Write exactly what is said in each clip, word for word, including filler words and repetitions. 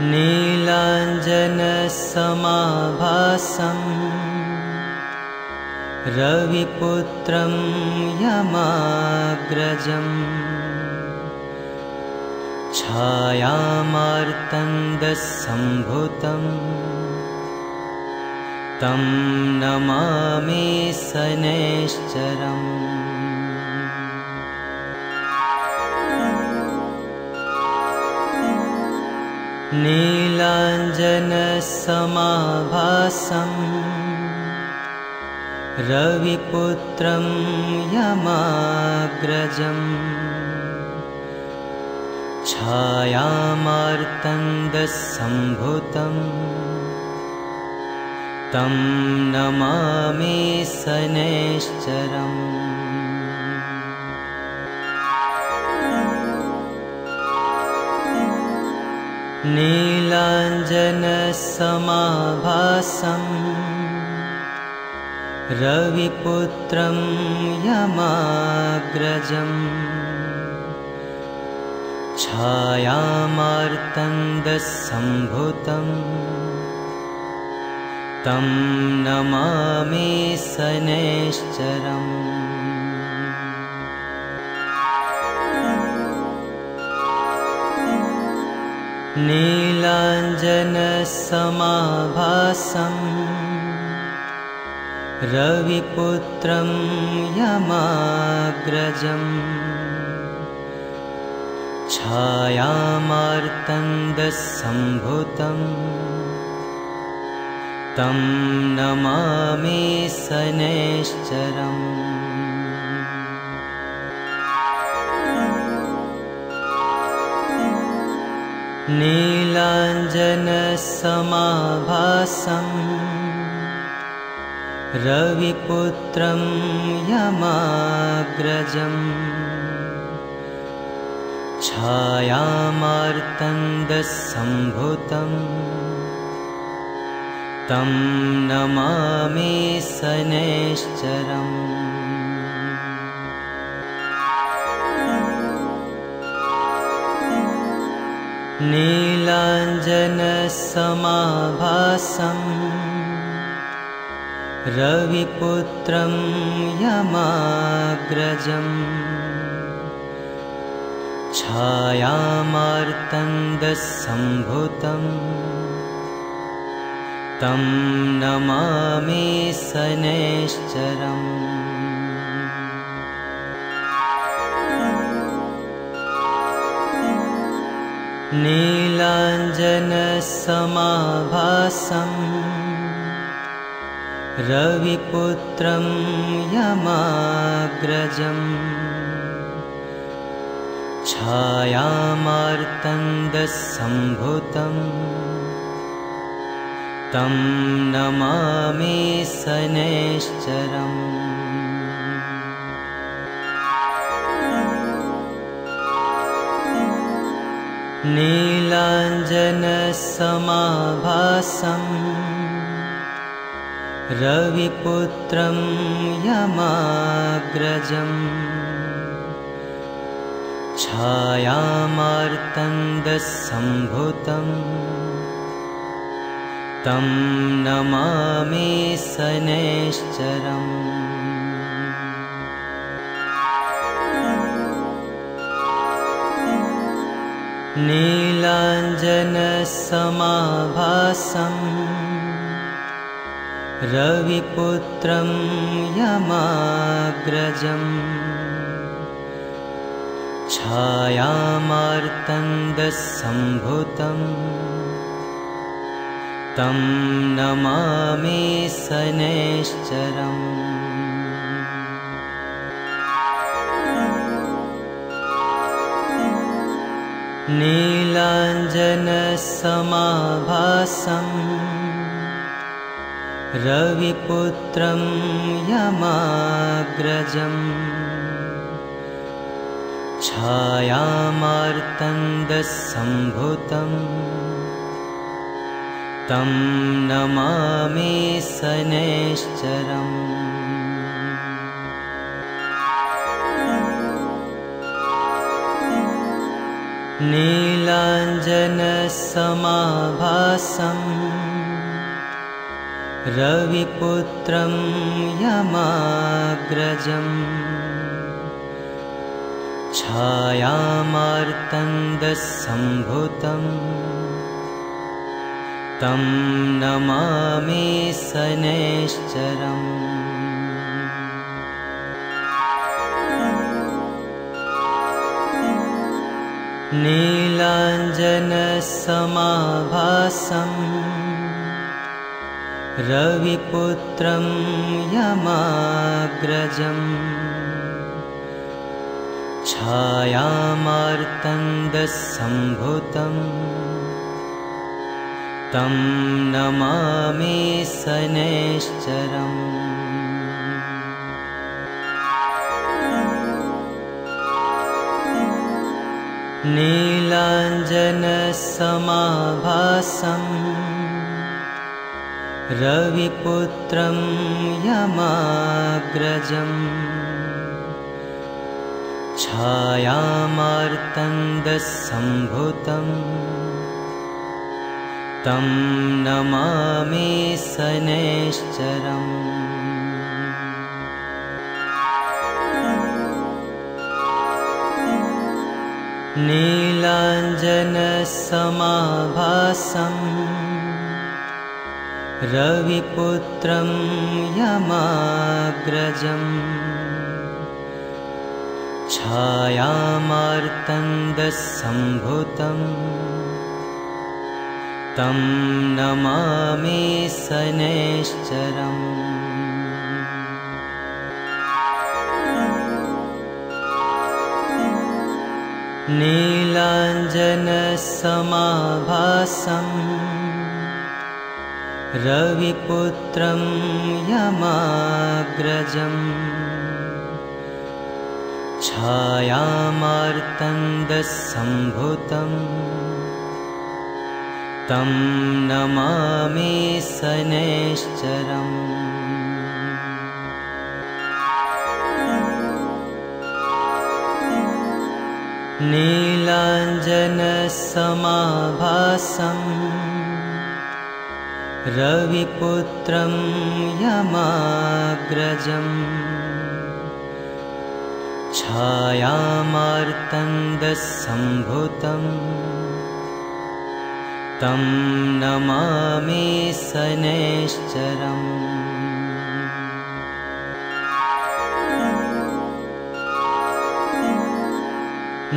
नीलाञ्जनसमाभासं रविपुत्रं यमाग्रजं छायामार्तन्दसम्भुतं तं नमामि शनैश्चरम्। नीलाञ्जनसमाभासं रविपुत्रं यमाग्रजं छायामार्तन्दसम्भुतं तं नमामि शनैश्चरम्। नीलाञ्जनसमाभासं रविपुत्रं यमाग्रजं छायामार्तन्दसम्भुतं तं नमामि शनैश्चरम्। नीलाञ्जनसमाभासं रविपुत्रं यमाग्रजं छायामार्तन्दसम्भुतं तं नमामि शनैश्चरम्। नीलाञ्जनसमाभासं रविपुत्रं यमाग्रजं छायामार्तन्दसम्भुतं तं नमामि शनैश्चरम्। नीलाञ्जनसमाभासं रविपुत्रं यमाग्रजं छायामार्तन्दसम्भुतं तं नमामि शनैश्चरम्। नीलाञ्जनसमाभासं रविपुत्रं यमाग्रजं छायामार्तन्दसम्भुतं तं नमामि शनैश्चरम्। नीलाञ्जनसमाभासं रविपुत्रं यमाग्रजं छायामार्तन्दसम्भुतं तं नमामि शनैश्चरम्। नीलाञ्जनसमाभासं रविपुत्रं यमाग्रजं छायामार्तन्दसम्भुतं तं नमामि शनैश्चरम्। नीलाञ्जनसमाभासं रविपुत्रं यमाग्रजं छायामार्तन्दसम्भुतं तं नमामि शनैश्चरम्। नीला नीलाञ्जनसमाभासम् रविपुत्रं यमाग्रजम् छायामार्तन्दसम्भूतं तं नमामि शनैश्चरम्। नीलाञ्जनसमाभासं रविपुत्रं यमाग्रजं छायामार्तन्दसम्भूतं तं नमामि शनैश्चरम्। नीलाञ्जनसमाभासं रविपुत्रं यमाग्रजं छायामार्तन्दसम्भूतं तं नमामि शनैश्चरम्। नीलाञ्जनसमाभासं रविपुत्रं यमाग्रजं छायामार्तन्दसम्भूतं तं नमामि शनैश्चरम्। नीलाञ्जनसमाभासं रविपुत्रं यमाग्रजं छायामार्तन्दसम्भूतं तं नमामि शनैश्चरम्।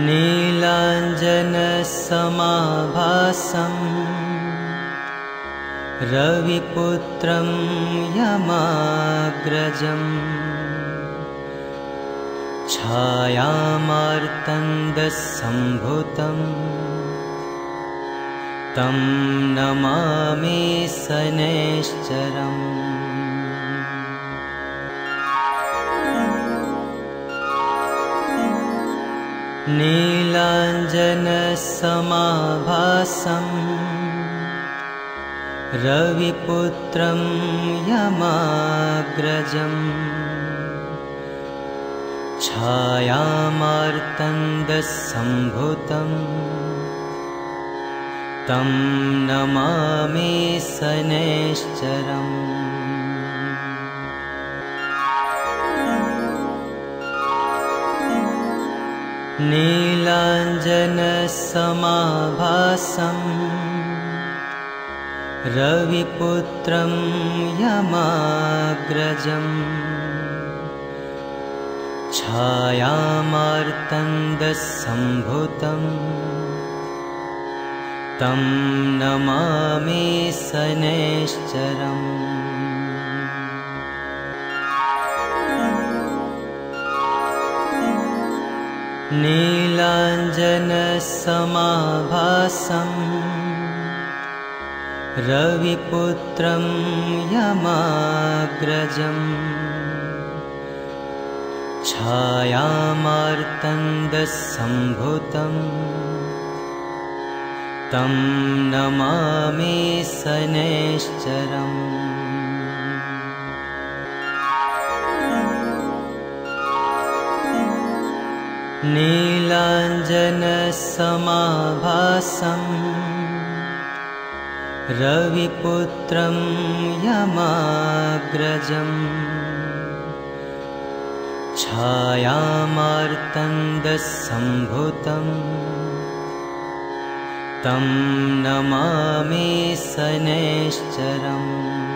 नीलाञ्जनसमाभासं रविपुत्रं यमाग्रजं छायामार्तन्दसम्भूतं तं नमामि शनैश्चरम्। नीलाञ्जनसमाभासं रविपुत्रं यमाग्रजं छायामार्तन्दसम्भूतं तं नमामि शनैश्चरम्। नीलाञ्जनसमाभासं रविपुत्रं यमाग्रजं छायामार्तन्दसम्भूतं तं नमामि शनैश्चरम्। नीलाञ्जनसमाभासं रविपुत्रं यमाग्रजं छायामार्तन्दसम्भूतं तं नमामि शनैश्चरम्। नीलाञ्जनसमाभासं रविपुत्रं यमाग्रजं छायामार्तन्दसम्भूतं तं नमामि शनैश्चरम्। नीलाञ्जनसमाभासं रविपुत्रं यमाग्रजं छायामार्तन्दसम्भूतं तं नमामि शनैश्चरम्।